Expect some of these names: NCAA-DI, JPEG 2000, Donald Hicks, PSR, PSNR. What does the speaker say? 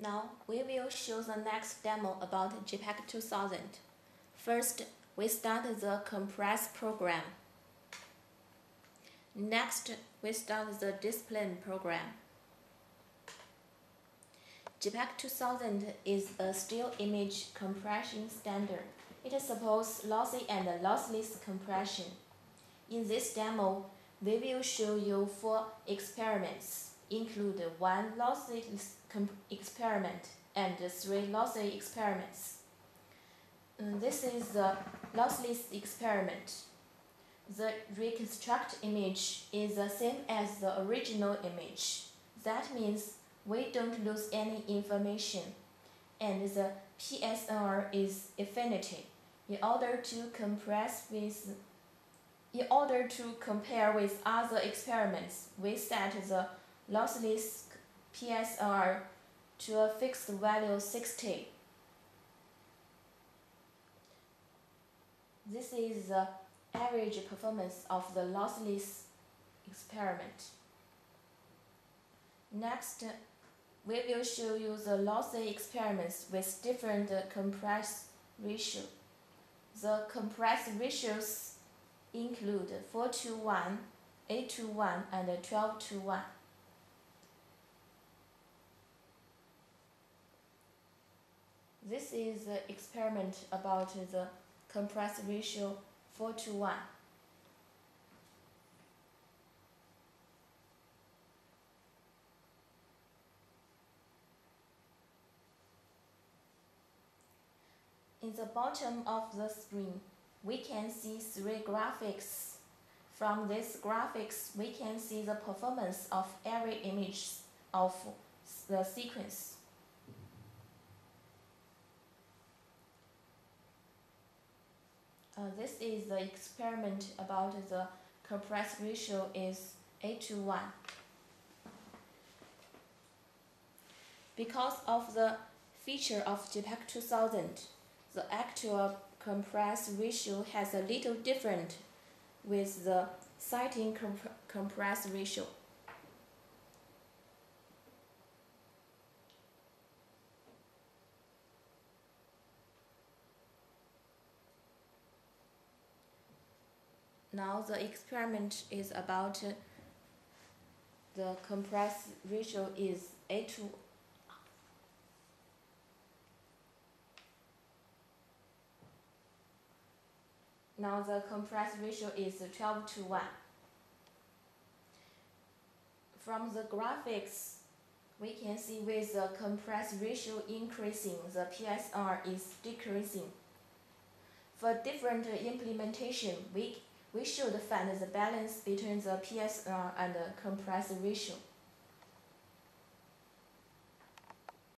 Now we will show the next demo about JPEG 2000. First, we start the compress program. Next, we start the discipline program. JPEG 2000 is a still image compression standard. It supports lossy and lossless compression. In this demo, we will show you 4 experiments, include 1 lossy experiment and 3 lossy experiments. This is the lossless experiment. The reconstruct image is the same as the original image. That means we don't lose any information. And the PSNR is infinity. In order to compare with other experiments, we set the lossless PSR to a fixed value 60. This is the average performance of the lossless experiment. Next, we will show you the lossy experiments with different compress ratio. The compress ratios include 4:1, 8:1, and 12:1. This is the experiment about the compress ratio 4:1. In the bottom of the screen, we can see 3 graphics. From these graphics, we can see the performance of every image of the sequence. This is the experiment about the compress ratio is 8:1. Because of the feature of JPEG 2000, the actual compress ratio has a little different with the citing compress ratio. Now the experiment is about the compress ratio is 8:1. Now the compress ratio is 12:1. From the graphics, we can see with the compress ratio increasing, the PSR is decreasing. For different implementation, we should find the balance between the PSR and the compress ratio.